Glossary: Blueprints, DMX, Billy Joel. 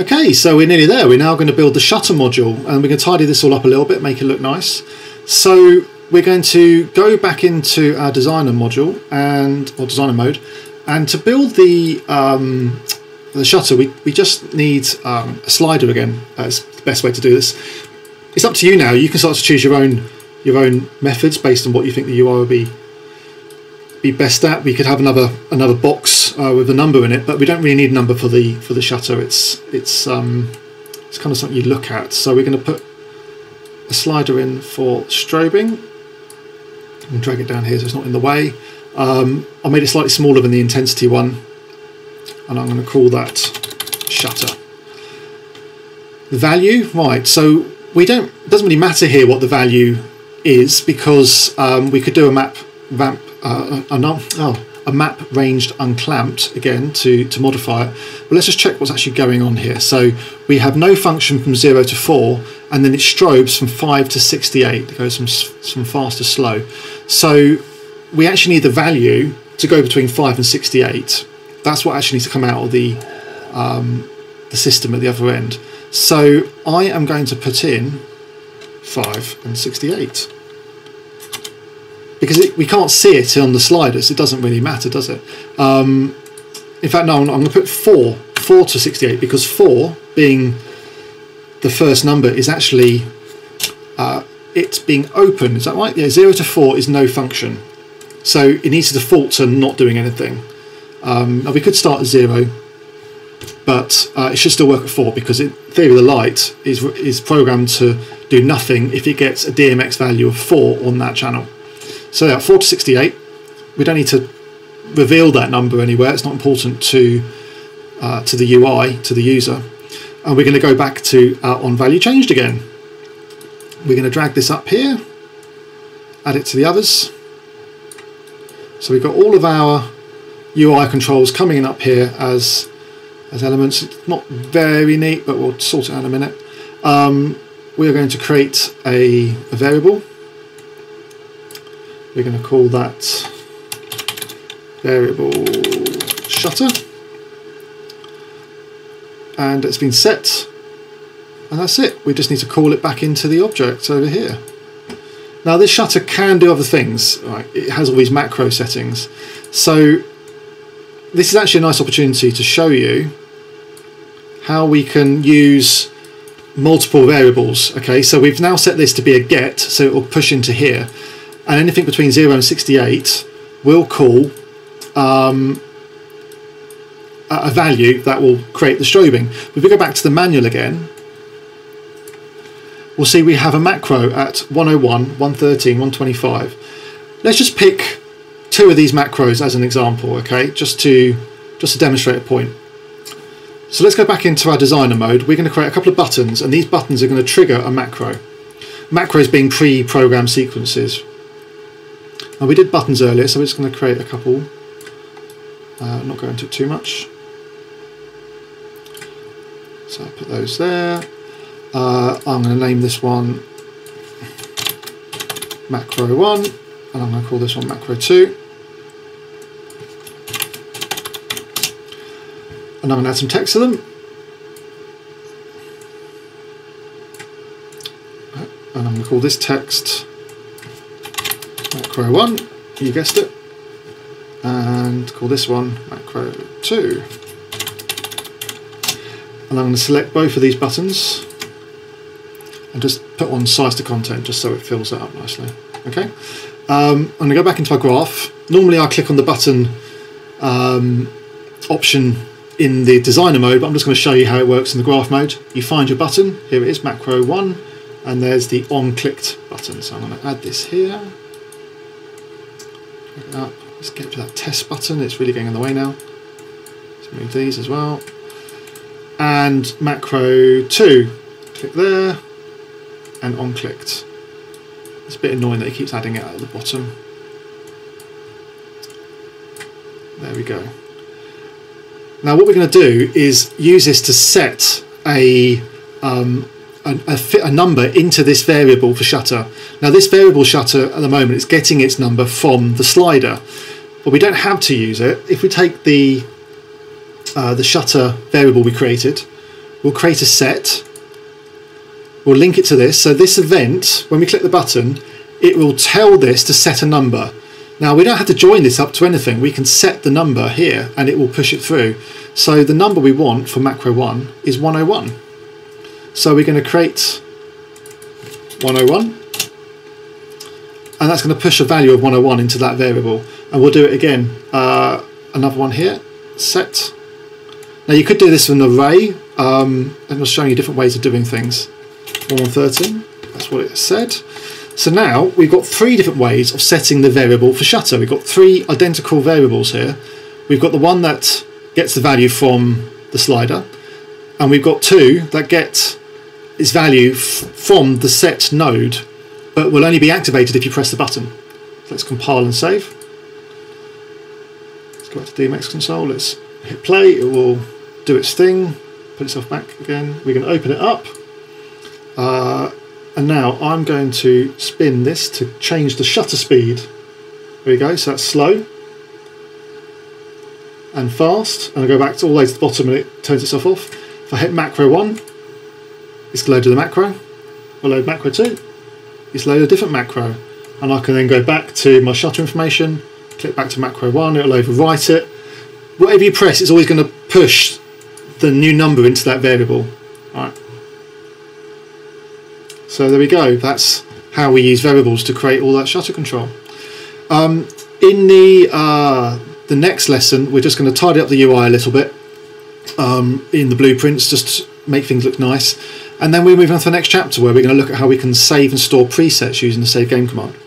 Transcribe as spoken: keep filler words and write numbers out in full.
Okay, so we're nearly there. We're now going to build the shutter module, and we're going to tidy this all up a little bit, make it look nice. So we're going to go back into our designer module and or designer mode, and to build the um, the shutter, we, we just need um, a slider again. That's the best way to do this. It's up to you now. You can start to choose your own your own methods based on what you think the U I would be be best at. We could have another another box uh, with a number in it, but we don't really need a number for the for the shutter. It's it's um, it's kind of something you look at. So we're going to put a slider in for strobing and drag it down here so it's not in the way. Um, I made it slightly smaller than the intensity one, and I'm going to call that shutter. The value, right? So we don't. It doesn't really matter here what the value is, because um, we could do a map ramp, uh, a, a, oh, a map ranged unclamped again to to modify it. But let's just check what's actually going on here. So we have no function from zero to four, and then it strobes from five to sixty-eight. It goes from from fast to slow. So we actually need the value to go between five and sixty-eight. That's what actually needs to come out of the um, the system at the other end. So I am going to put in five and sixty-eight, because it, we can't see it on the sliders. It doesn't really matter, does it? Um, in fact, no. I'm, I'm going to put four, four to sixty-eight, because four being the first number is actually uh, it's being open. Is that right? Yeah. Zero to four is no function, so it needs to default to not doing anything. Um, now we could start at zero, but uh, it should still work at four, because in theory the light is, is programmed to do nothing if it gets a D M X value of four on that channel. So yeah, four to sixty-eight, we don't need to reveal that number anywhere. It's not important to, uh, to the U I, to the user. And we're going to go back to our on value changed again. We're going to drag this up here, add it to the others. So we've got all of our U I controls coming in up here as as elements. It's not very neat, but we'll sort it out in a minute. Um, we're going to create a, a variable. We're going to call that variable shutter, and it's been set, and that's it. We just need to call it back into the object over here. Now this shutter can do other things, right? It has all these macro settings. So this is actually a nice opportunity to show you how we can use multiple variables. Okay, so we've now set this to be a get, so it will push into here, and anything between zero and sixty-eight will call um, a value that will create the strobing. If we go back to the manual again, we'll see we have a macro at one oh one, one thirteen, one twenty-five. Let's just pick two of these macros as an example, okay, just to just to demonstrate a point. So let's go back into our designer mode. We're going to create a couple of buttons, and these buttons are going to trigger a macro. Macros being pre-programmed sequences. And we did buttons earlier, so we're just going to create a couple. Uh, not going into it too much. So I'll put those there. Uh, I'm going to name this one macro one, and I'm going to call this one macro two. And I'm going to add some text to them. And I'm going to call this text macro one, you guessed it. And call this one macro two. And I'm going to select both of these buttons and just put on size to content just so it fills that up nicely. Okay, um, I'm going to go back into our graph. Normally I click on the button um, option in the designer mode, but I'm just going to show you how it works in the graph mode. You find your button, here it is, macro one, and there's the on clicked button. So I'm going to add this here. Click it up. Let's get to that test button, it's really getting in the way now. Let's move these as well. And macro two, click there, and on clicked. It's a bit annoying that it keeps adding it at the bottom. There we go. Now what we're going to do is use this to set a, um, a, a, fit, a number into this variable for shutter. Now this variable shutter at the moment is getting its number from the slider, but we don't have to use it. If we take the, uh, the shutter variable we created, we'll create a set, we'll link it to this. So this event, when we click the button, it will tell this to set a number. Now we don't have to join this up to anything, we can set the number here and it will push it through. So the number we want for macro one is one oh one. So we're going to create one oh one, and that's going to push a value of one oh one into that variable. And we'll do it again, uh, another one here, set. Now you could do this with an array, um, and I'm showing you different ways of doing things. one one one three, that's what it said. So now we've got three different ways of setting the variable for shutter. We've got three identical variables here. We've got the one that gets the value from the slider, and we've got two that get its value f from the set node, but will only be activated if you press the button. So let's compile and save. Let's go back to D M X console, let's hit play, it will do its thing, put itself back again. We're going to open it up. Uh, and now I'm going to spin this to change the shutter speed. There we go, so that's slow and fast, and I go back to all the way to the bottom and it turns itself off. If I hit macro one, it's loaded the macro. I'll load macro two, it's loaded a different macro, and I can then go back to my shutter information, click back to macro one, it'll overwrite it. Whatever you press, it's always going to push the new number into that variable. All right. So there we go, that's how we use variables to create all that shutter control. Um, in the, uh, the next lesson, we're just going to tidy up the U I a little bit um, in the blueprints, just make things look nice. And then we move on to the next chapter where we're going to look at how we can save and store presets using the save game command.